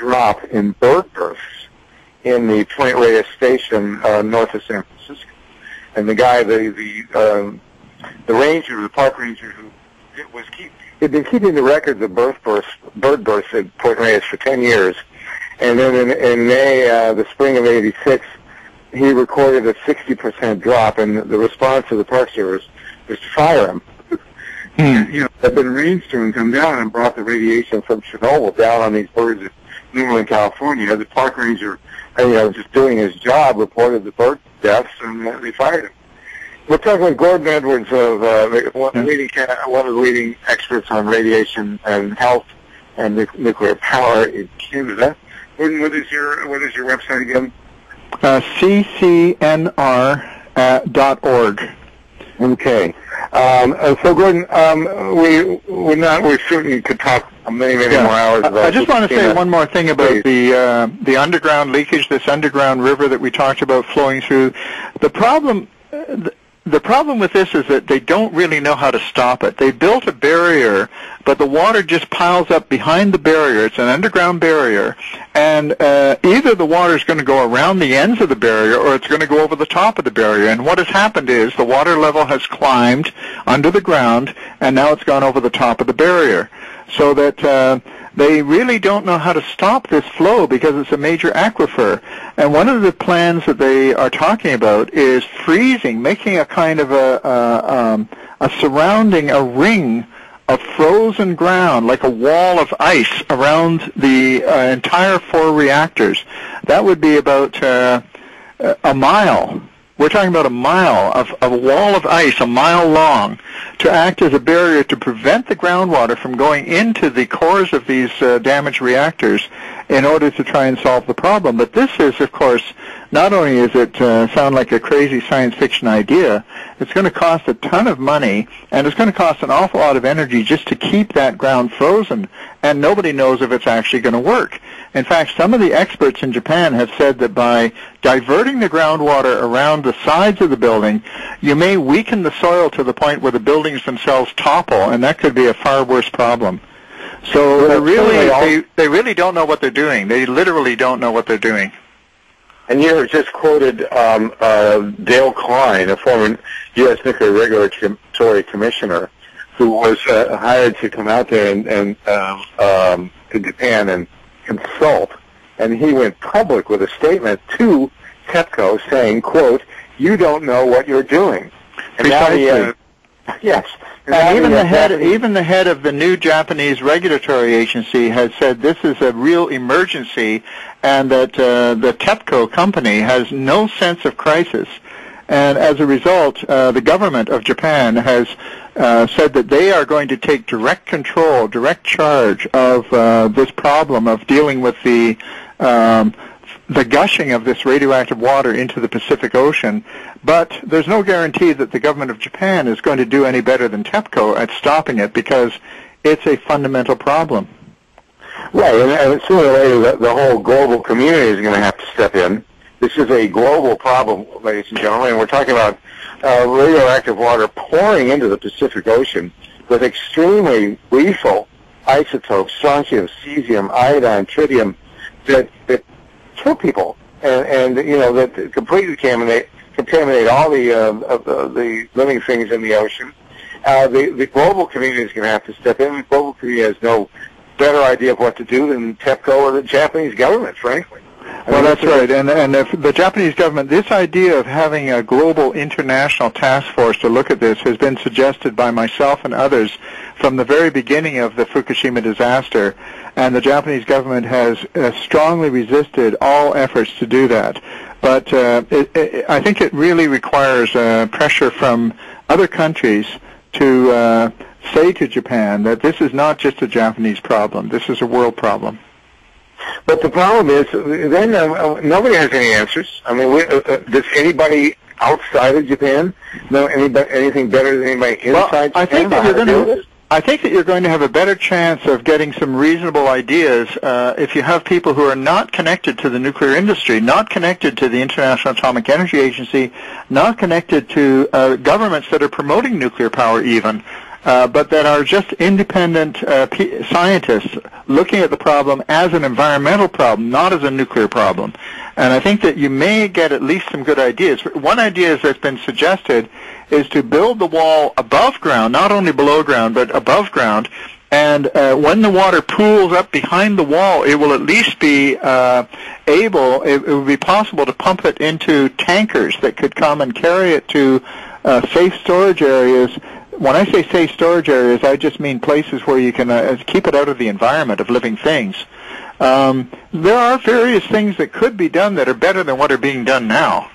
drop in bird births in the Point Reyes station uh, north of San Francisco. And the guy, the the, um, the ranger, the park ranger, who it was keep, had been keeping the records of birth births, bird births at Point Reyes for ten years. And then in, in May, uh, the spring of eighty-six, he recorded a sixty percent drop. And the response of the Park Service was to fire him. Mm. You know, that been rainstorm come down and brought the radiation from Chernobyl down on these birds in New England, California. The park ranger, you know, just doing his job, reported the bird deaths, and they fired him. We're talking with Gordon Edwards, of uh, one, yeah. leading, one of the leading experts on radiation and health and nu nuclear power in Canada. Gordon, what is your what is your website again? Uh, C C N R dot org. Okay. Um, uh, so, Gordon, um, we we're not we certainly could talk many many yeah. more hours about this. I just want to say one more thing about Please. the uh, the underground leakage, this underground river that we talked about flowing through. The problem. Uh, th The problem with this is that they don't really know how to stop it. They built a barrier, but the water just piles up behind the barrier. It's an underground barrier, and uh, either the water is going to go around the ends of the barrier or it's going to go over the top of the barrier. And what has happened is the water level has climbed under the ground, and now it's gone over the top of the barrier. So that uh, they really don't know how to stop this flow because it's a major aquifer. And one of the plans that they are talking about is freezing, making a kind of a, a, um, a surrounding, a ring of frozen ground, like a wall of ice around the uh, entire four reactors. That would be about uh, a mile. We're talking about a mile of, of a wall of ice, a mile long, to act as a barrier to prevent the groundwater from going into the cores of these uh, damaged reactors in order to try and solve the problem. But this is, of course, not only is it uh, sound like a crazy science fiction idea, it's going to cost a ton of money, and it's going to cost an awful lot of energy just to keep that ground frozen, and nobody knows if it's actually going to work. In fact, some of the experts in Japan have said that by diverting the groundwater around the sides of the building, you may weaken the soil to the point where the buildings themselves topple, and that could be a far worse problem. So they really, they, they really don't know what they're doing. They literally don't know what they're doing. And you have just quoted um, uh, Dale Klein, a former U S Nuclear Regulatory Commissioner, who was uh, hired to come out there and, and um, um, to Japan and consult, and he went public with a statement to TEPCO saying, quote, "You don't know what you're doing." And Precisely. Now he, uh, yes. And now even, he the head, even the head of the new Japanese regulatory agency has said this is a real emergency and that uh, the TEPCO company has no sense of crisis. And as a result, uh, the government of Japan has uh, said that they are going to take direct control, direct charge of uh, this problem of dealing with the um, the gushing of this radioactive water into the Pacific Ocean. But there's no guarantee that the government of Japan is going to do any better than TEPCO at stopping it because it's a fundamental problem. Right, and sooner or later the whole global community is going to have to step in This is a global problem, ladies and gentlemen, and we're talking about uh, radioactive water pouring into the Pacific Ocean with extremely lethal isotopes, strontium, cesium, iodine, tritium, that, that kill people and, and, you know, that completely contaminate, contaminate all the, uh, of the, the living things in the ocean. Uh, the, the global community is going to have to step in. The global community has no better idea of what to do than TEPCO or the Japanese government, frankly. I well, mean, that's right. And, and if the Japanese government, this idea of having a global international task force to look at this has been suggested by myself and others from the very beginning of the Fukushima disaster, and the Japanese government has uh, strongly resisted all efforts to do that. But uh, it, it, I think it really requires uh, pressure from other countries to uh, say to Japan that this is not just a Japanese problem, this is a world problem. But the problem is, then uh, nobody has any answers. I mean, we, uh, uh, does anybody outside of Japan know anybody, anything better than anybody inside well, Japan? I think, that you're going to, I think that you're going to have a better chance of getting some reasonable ideas uh, if you have people who are not connected to the nuclear industry, not connected to the International Atomic Energy Agency, not connected to uh, governments that are promoting nuclear power even. Uh, but that are just independent uh, p scientists looking at the problem as an environmental problem, not as a nuclear problem. And I think that you may get at least some good ideas. One idea that's been suggested is to build the wall above ground, not only below ground, but above ground. And uh, when the water pools up behind the wall, it will at least be uh, able, it, it will be possible to pump it into tankers that could come and carry it to uh, safe storage areas. When I say safe storage areas, I just mean places where you can uh, keep it out of the environment of living things. Um, there are various things that could be done that are better than what are being done now.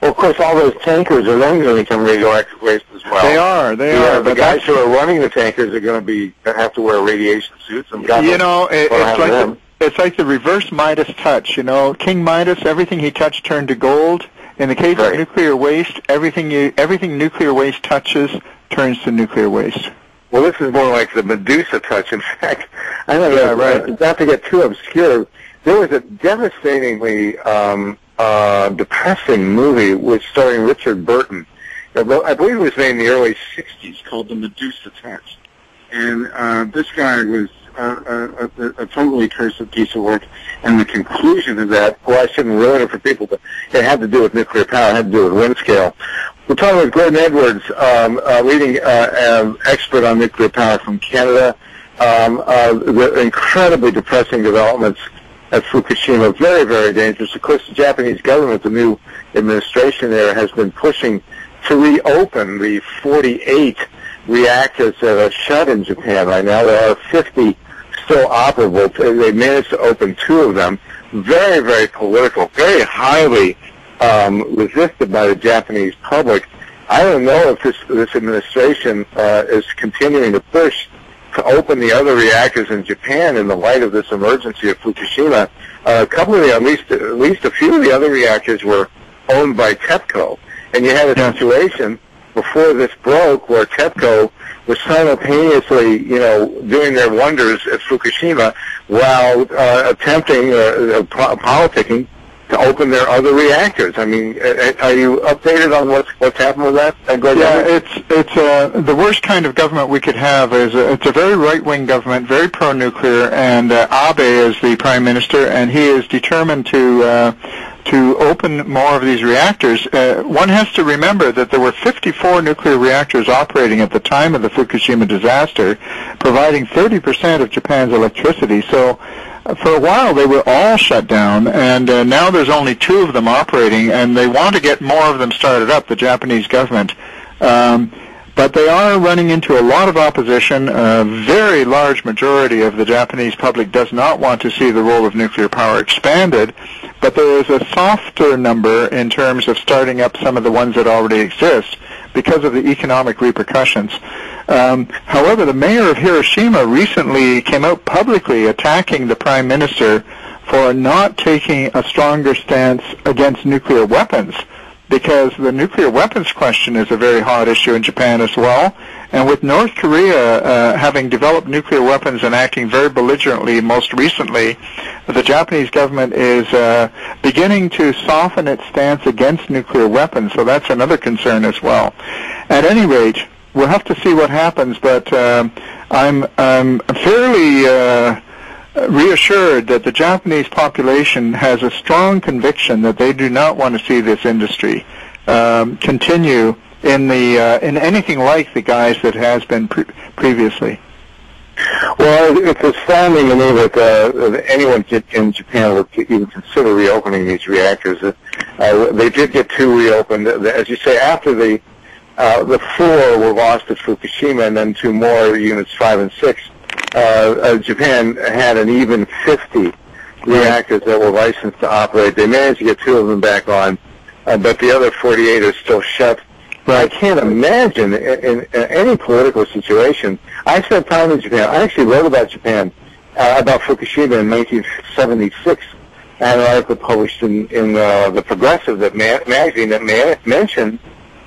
Well, of course, all those tankers are then going to become radioactive waste as well. They are. They yeah, are. The guys who are running the tankers are going to be have to wear radiation suits. And God you know, it, it's like the, it's like the reverse Midas touch. You know, King Midas, everything he touched turned to gold. In the case right. of nuclear waste, everything you everything nuclear waste touches turns to nuclear waste. Well, this is more like the Medusa touch. In fact, I don't know, yeah, right. not to get too obscure, there was a devastatingly um, uh, depressing movie with starring Richard Burton. I believe it was made in the early sixties, called The Medusa Touch. And uh, this guy was a, a, a, a totally cursed piece of work. And the conclusion of that, well, I shouldn't ruin it for people, but it had to do with nuclear power, it had to do with wind scale. We're talking with Gordon Edwards, um, a leading uh, expert on nuclear power from Canada. Um, uh, the incredibly depressing developments at Fukushima, very, very dangerous. Of course, the Japanese government, the new administration there, has been pushing to reopen the forty-eight reactors that are shut in Japan right now. There are fifty still operable. They managed to open two of them. Very, very political, very highly Um, resisted by the Japanese public. I don't know if this this administration uh, is continuing to push to open the other reactors in Japan in the light of this emergency of Fukushima. Uh, a couple of the, at least at least a few of the other reactors were owned by TEPCO, and you had a situation before this broke where TEPCO was simultaneously, you know, doing their wonders at Fukushima while uh, attempting uh, po politicking. to open their other reactors. I mean, are you updated on what's what's happened with that? Yeah, it's it's uh, the worst kind of government we could have. Is a, it's a very right-wing government, very pro-nuclear, and uh, Abe is the prime minister, and he is determined to uh, to open more of these reactors. Uh, one has to remember that there were fifty-four nuclear reactors operating at the time of the Fukushima disaster, providing thirty percent of Japan's electricity. So, for a while, they were all shut down, and uh, now there's only two of them operating, and they want to get more of them started up, the Japanese government. Um, but they are running into a lot of opposition. A very large majority of the Japanese public does not want to see the role of nuclear power expanded, but there is a softer number in terms of starting up some of the ones that already exist because of the economic repercussions. Um, however, the mayor of Hiroshima recently came out publicly attacking the prime minister for not taking a stronger stance against nuclear weapons, because the nuclear weapons question is a very hot issue in Japan as well, And with North Korea uh, having developed nuclear weapons and acting very belligerently most recently, the Japanese government is uh, beginning to soften its stance against nuclear weapons, so that's another concern as well. At any rate, we'll have to see what happens, but uh, I'm, I'm fairly uh, reassured that the Japanese population has a strong conviction that they do not want to see this industry um, continue in the uh, in anything like the guise that has been pre previously. Well, it's astounding to me that, uh, that anyone in Japan would even consider reopening these reactors. Uh, they did get two reopened, as you say, after the uh, the four were lost at Fukushima, and then two more units, five and six. Uh, uh, Japan had an even fifty reactors that were licensed to operate. They managed to get two of them back on, uh, but the other forty-eight are still shut. But I can't imagine in, in, in any political situation. I spent time in Japan. I actually wrote about Japan, uh, about Fukushima in nineteen seventy-six, and an article published in, in uh, the Progressive that ma magazine that ma mentioned,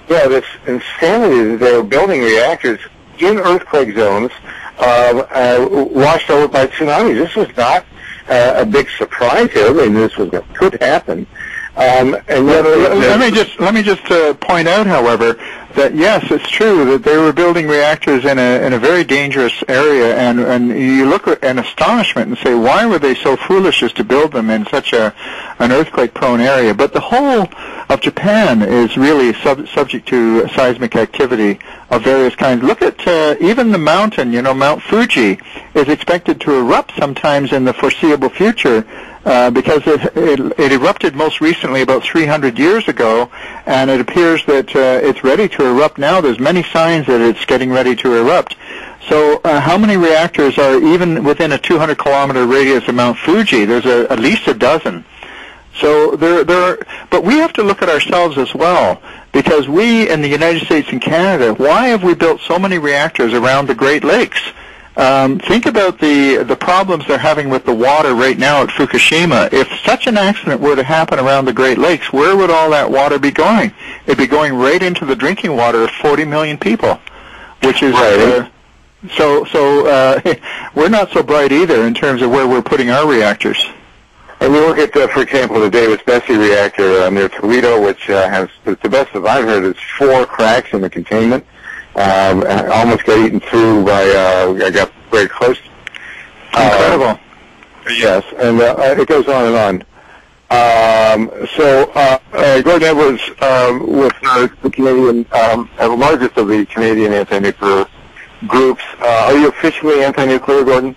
yeah, this insanity that they were building reactors in earthquake zones, uh, uh, washed over by tsunamis. This was not uh, a big surprise here. I mean, this was what could happen. Um, and let, let, let me just let me just uh, point out, however, that yes, it's true that they were building reactors in a in a very dangerous area, and and you look at an astonishment and say, why were they so foolish as to build them in such a an earthquake-prone area? But the whole of Japan is really sub subject to seismic activity of various kinds. Look at uh, even the mountain, you know, Mount Fuji is expected to erupt sometimes in the foreseeable future. Uh, because it, it, it erupted most recently about three hundred years ago, and it appears that uh, it's ready to erupt now. There's many signs that it's getting ready to erupt. So uh, how many reactors are even within a two hundred kilometer radius of Mount Fuji? There's a, at least a dozen. So there, there are, but we have to look at ourselves as well, because we in the United States and Canada, why have we built so many reactors around the Great Lakes? Um, think about the the problems they're having with the water right now at Fukushima. If such an accident were to happen around the Great Lakes, where would all that water be going? It'd be going right into the drinking water of forty million people, which is right. uh, so. So uh, we're not so bright either in terms of where we're putting our reactors. And we look at, uh, for example, the Davis Bessie reactor uh, near Toledo, which uh, has, to the best of I've heard, is four cracks in the containment. Um, I almost got eaten through by, uh, I got very close. Incredible. Uh, yes, and uh, it goes on and on. Um, so, uh, uh, Gordon Edwards, um, with uh, the Canadian, um, the largest of the Canadian anti-nuclear groups, uh, are you officially anti-nuclear, Gordon?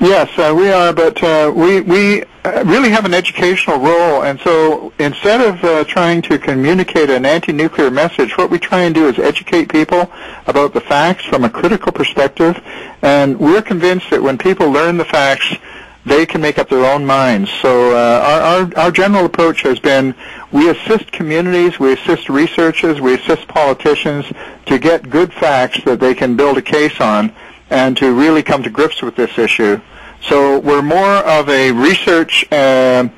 Yes, uh, we are, but uh, we, we really have an educational role, and so instead of uh, trying to communicate an anti-nuclear message, what we try and do is educate people about the facts from a critical perspective, and we're convinced that when people learn the facts, they can make up their own minds. So uh, our, our, our general approach has been we assist communities, we assist researchers, we assist politicians to get good facts that they can build a case on, and to really come to grips with this issue. So we're more of a research, uh,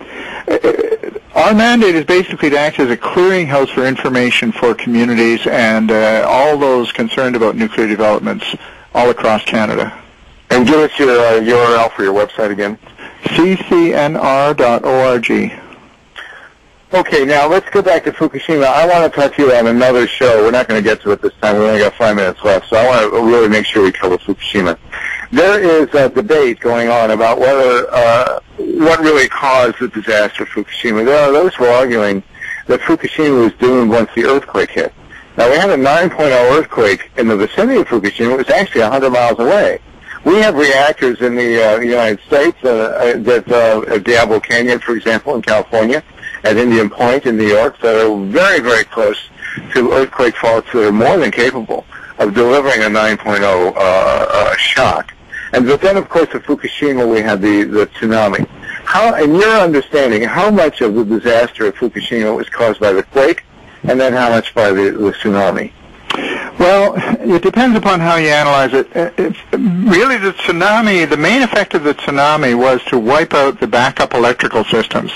our mandate is basically to act as a clearinghouse for information for communities and uh, all those concerned about nuclear developments all across Canada. And give us your uh, U R L for your website again. C C N R dot org. Okay, now let's go back to Fukushima. I want to talk to you on another show. We're not going to get to it this time. We only got five minutes left, so I want to really make sure we cover Fukushima. There is a debate going on about whether uh, what really caused the disaster of Fukushima. There are those who are arguing that Fukushima was doomed once the earthquake hit. Now, we had a nine point oh earthquake in the vicinity of Fukushima. It was actually one hundred miles away. We have reactors in the uh, United States, uh, that, uh, at Diablo Canyon, for example, in California, at Indian Point in New York, that are very, very close to earthquake faults that are more than capable of delivering a nine point oh uh, uh, shock. And but then, of course, at Fukushima, we had the, the tsunami. How, in your understanding, how much of the disaster at Fukushima was caused by the quake, and then how much by the, the tsunami? Well, it depends upon how you analyze it. It's really, the tsunami, the main effect of the tsunami was to wipe out the backup electrical systems.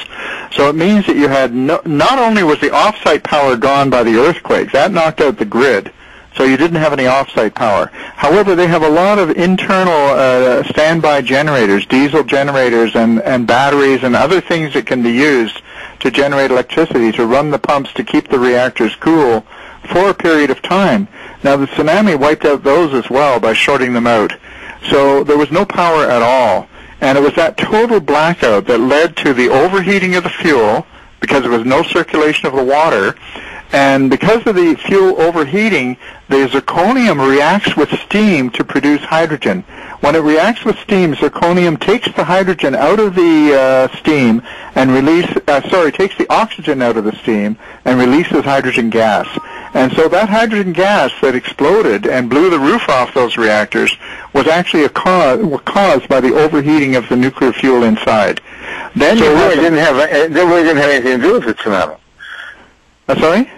So it means that you had, no, not only was the off-site power gone by the earthquake, that knocked out the grid, So you didn't have any off-site power. However, they have a lot of internal uh, standby generators, diesel generators and, and batteries and other things that can be used to generate electricity, to run the pumps, to keep the reactors cool for a period of time. Now, the tsunami wiped out those as well by shorting them out. So there was no power at all. And it was that total blackout that led to the overheating of the fuel, because there was no circulation of the water. And because of the fuel overheating, the zirconium reacts with steam to produce hydrogen. When it reacts with steam, zirconium takes the hydrogen out of the uh, steam and release, uh, sorry, takes the oxygen out of the steam and releases hydrogen gas. And so that hydrogen gas that exploded and blew the roof off those reactors was actually a cause, was caused by the overheating of the nuclear fuel inside. Then so you really didn't have they really didn't have anything to do with the tsunami. I'm sorry?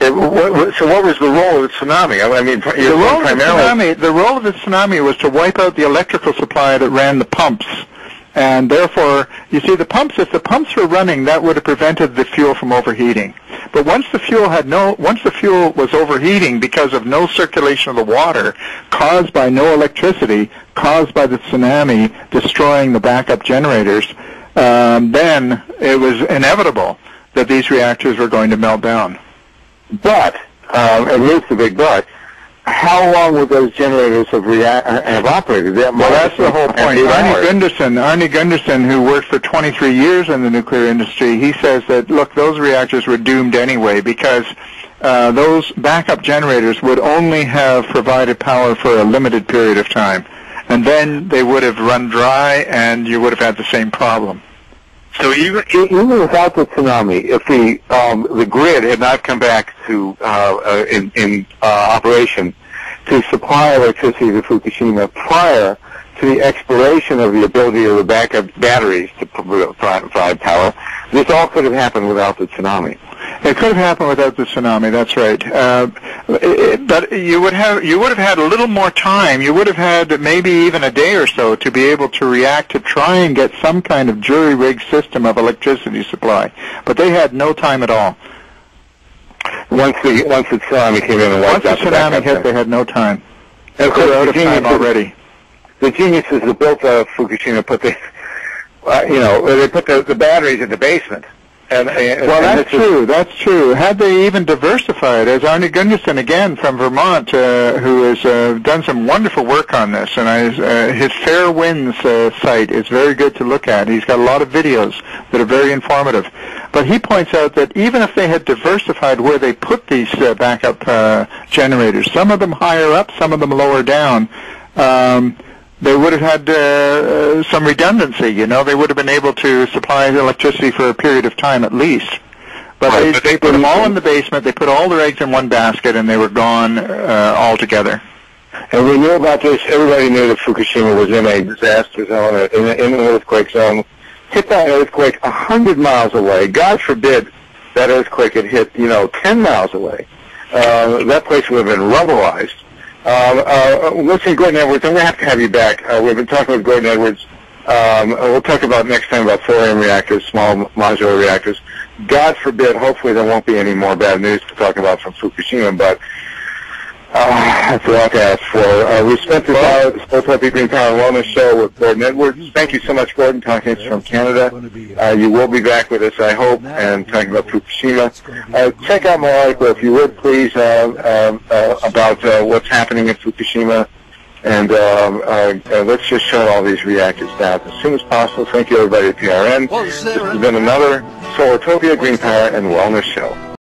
It, what, so what was the role of the tsunami? I mean, the role of the tsunami. The role of the tsunami was to wipe out the electrical supply that ran the pumps, and therefore, you see, the pumps. If the pumps were running, that would have prevented the fuel from overheating. But once the fuel had no, once the fuel was overheating because of no circulation of the water, caused by no electricity, caused by the tsunami destroying the backup generators, um, then it was inevitable that these reactors were going to melt down. But, um, at least the big but, how long would those generators have, rea have operated? That well, that's the whole point. Arnie Gundersen, Arnie Gundersen, who worked for twenty-three years in the nuclear industry, he says that, look, those reactors were doomed anyway because uh, those backup generators would only have provided power for a limited period of time. And then they would have run dry and you would have had the same problem. So even, even without the tsunami, if the um, the grid had not come back to uh, in, in uh, operation to supply electricity to Fukushima prior to the expiration of the ability of the backup batteries to provide power, this all could have happened without the tsunami. It could have happened without the tsunami. That's right. Uh, it, but you would have you would have had a little more time. You would have had maybe even a day or so to be able to react to try and get some kind of jury-rigged system of electricity supply. But they had no time at all. Once the once the tsunami came in, and once the tsunami hit, they had no time. Of course, out of time already. The geniuses that built uh, Fukushima put the uh, you know they put the, the batteries in the basement. And, and, well, and that's true. That's true. Had they even diversified, as Arnie Gundersen, again, from Vermont, uh, who has uh, done some wonderful work on this, and I, uh, his Fair Winds uh, site is very good to look at. He's got a lot of videos that are very informative. But he points out that even if they had diversified where they put these uh, backup uh, generators, some of them higher up, some of them lower down, um, they would have had uh, some redundancy, you know. They would have been able to supply electricity for a period of time at least. But right, they, but they, they put them all in the basement. They put all their eggs in one basket, and they were gone uh, altogether. And we knew about this. Everybody knew that Fukushima was in a disaster zone, in, a, in an earthquake zone, hit by an earthquake one hundred miles away. God forbid that earthquake had hit, you know, ten miles away. Uh, that place would have been rubberized. Uh, uh, listen, Gordon Edwards, I'm going to have to have you back. Uh, we've been talking with Gordon Edwards. Um, we'll talk about next time about thorium reactors, small modular reactors. God forbid, hopefully there won't be any more bad news to talk about from Fukushima, but uh, that's a lot to ask for. Uh, we spent this hour at the Solartopia Green Power Wellness Show with Gordon Edwards. Thank you so much, Gordon, talking to us from Canada. Uh, you will be back with us, I hope, and talking about Fukushima. Uh, check out my article, if you would, please, uh, uh, uh, about uh, what's happening at Fukushima. And um, uh, let's just shut all these reactors down as soon as possible. Thank you, everybody at P R N. This has been another Solartopia Green Power and Wellness Show.